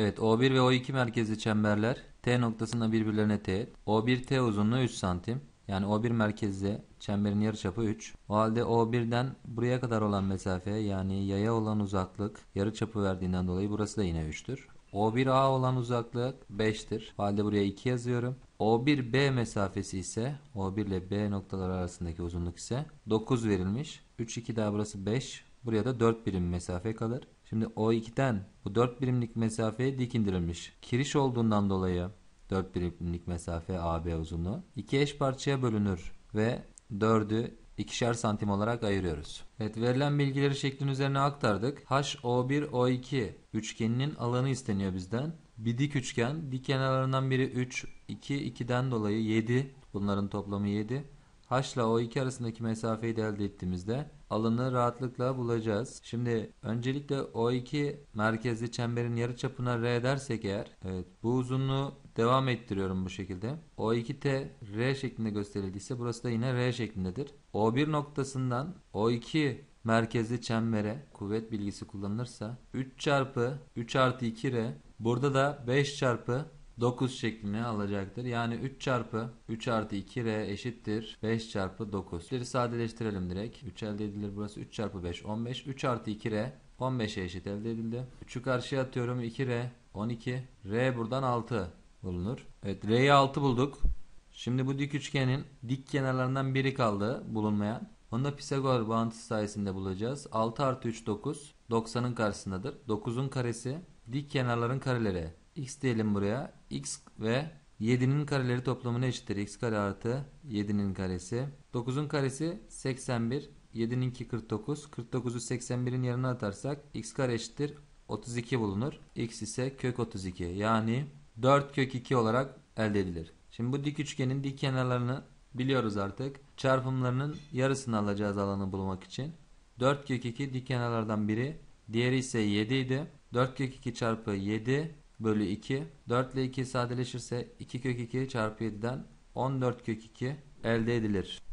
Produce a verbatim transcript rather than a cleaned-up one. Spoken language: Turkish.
Evet, O bir ve O iki merkezli çemberler T noktasında birbirlerine teğet. O bir T uzunluğu üç santim. Yani O bir merkezli çemberin yarıçapı üç. O halde O birden buraya kadar olan mesafe, yani yaya olan uzaklık yarıçapı verdiğinden dolayı burası da yine üçtür. O bir A olan uzaklık beştir. O halde buraya iki yazıyorum. O bir B mesafesi ise, O bir ile B noktaları arasındaki uzunluk ise dokuz verilmiş. üç iki daha burası beş. Buraya da dört birim mesafe kalır. Şimdi O ikiden bu dört birimlik mesafeye dik indirilmiş. Kiriş olduğundan dolayı dört birimlik mesafe A B uzunluğu iki eş parçaya bölünür ve dördü ikişer santim olarak ayırıyoruz. Evet, verilen bilgileri şeklin üzerine aktardık. H O bir O iki üçgeninin alanı isteniyor bizden. Bir dik üçgen, dik kenarlarından biri üç, iki, ikiden dolayı yedi. Bunların toplamı yedi. H ile O iki arasındaki mesafeyi de elde ettiğimizde alanı rahatlıkla bulacağız. Şimdi öncelikle O iki merkezli çemberin yarıçapına R dersek eğer, evet, bu uzunluğu devam ettiriyorum bu şekilde. O iki T R şeklinde gösterildiyse burası da yine R şeklindedir. O bir noktasından O iki merkezli çembere kuvvet bilgisi kullanılırsa üç çarpı üç artı iki R, burada da beş çarpı dokuz şeklini alacaktır. Yani üç çarpı üç artı iki R eşittir beş çarpı dokuz. Sadeleştirelim direkt. üç elde edilir. Burası üç çarpı beş on beş. üç artı iki R on beşe eşit elde edildi. üçü karşıya atıyorum. iki R on iki. R buradan altı bulunur. Evet, R'yi altı bulduk. Şimdi bu dik üçgenin dik kenarlarından biri kaldı bulunmayan. Onu da Pisagor bağıntısı sayesinde bulacağız. altı artı üç dokuz. doksanın karşısındadır. dokuzun karesi dik kenarların kareleri. X diyelim buraya. X ve yedinin kareleri toplamına eşittir. X kare artı yedinin karesi. dokuzun karesi seksen bir. yedininki kırk dokuz. kırk dokuzu seksen birin yanına atarsak X kare eşittir otuz iki bulunur. X ise kök otuz iki. Yani dört kök iki olarak elde edilir. Şimdi bu dik üçgenin dik kenarlarını biliyoruz artık. Çarpımlarının yarısını alacağız alanı bulmak için. dört kök iki dik kenarlardan biri. Diğeri ise yedi idi. dört kök iki çarpı yedi bölü iki. dört ile iki sadeleşirse iki kök iki çarpı yediden on dört kök iki elde edilir.